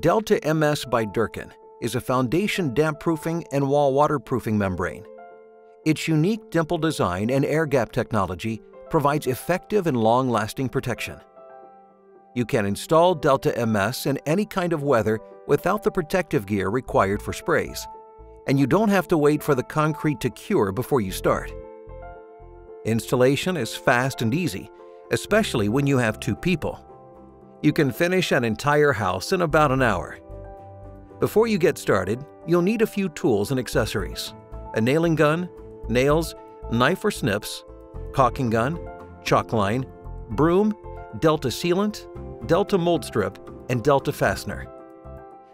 DELTA-MS by Dörken is a foundation damp-proofing and wall waterproofing membrane. Its unique dimple design and air-gap technology provides effective and long-lasting protection. You can install DELTA-MS in any kind of weather without the protective gear required for sprays, and you don't have to wait for the concrete to cure before you start. Installation is fast and easy, especially when you have two people. You can finish an entire house in about an hour. Before you get started, you'll need a few tools and accessories: a nailing gun, nails, knife or snips, caulking gun, chalk line, broom, DELTA sealant, DELTA mold strip, and DELTA fastener.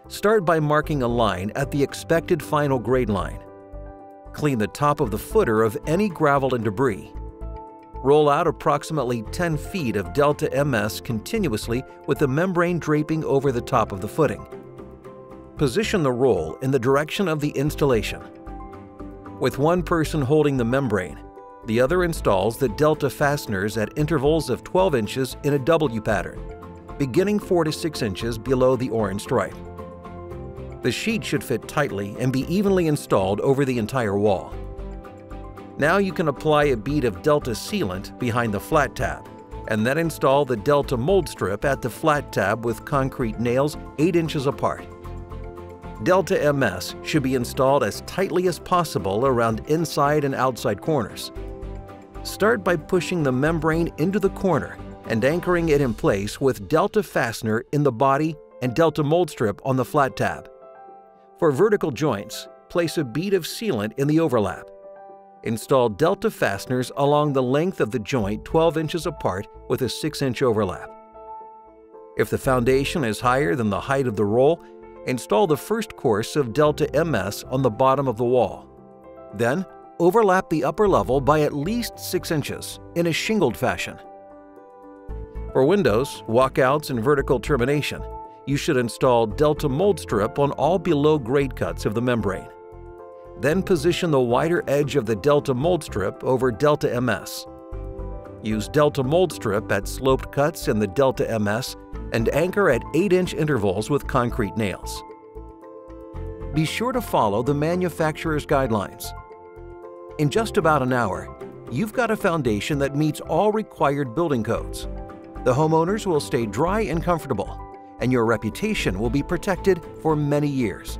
Start by marking a line at the expected final grade line. Clean the top of the footer of any gravel and debris. Roll out approximately 10 feet of DELTA-MS continuously with the membrane draping over the top of the footing. Position the roll in the direction of the installation. With one person holding the membrane, the other installs the DELTA fasteners at intervals of 12 inches in a W pattern, beginning 4 to 6 inches below the orange stripe. The sheet should fit tightly and be evenly installed over the entire wall. Now you can apply a bead of DELTA sealant behind the flat tab, and then install the DELTA mold strip at the flat tab with concrete nails 8 inches apart. DELTA-MS should be installed as tightly as possible around inside and outside corners. Start by pushing the membrane into the corner and anchoring it in place with DELTA fastener in the body and DELTA mold strip on the flat tab. For vertical joints, place a bead of sealant in the overlap. Install DELTA fasteners along the length of the joint 12 inches apart with a 6-inch overlap. If the foundation is higher than the height of the roll, install the first course of DELTA-MS on the bottom of the wall. Then, overlap the upper level by at least 6 inches in a shingled fashion. For windows, walkouts, and vertical termination, you should install DELTA mold strip on all below grade cuts of the membrane. Then position the wider edge of the DELTA mold strip over DELTA-MS. Use DELTA mold strip at sloped cuts in the DELTA-MS and anchor at 8-inch intervals with concrete nails. Be sure to follow the manufacturer's guidelines. In just about an hour, you've got a foundation that meets all required building codes. The homeowners will stay dry and comfortable, and your reputation will be protected for many years.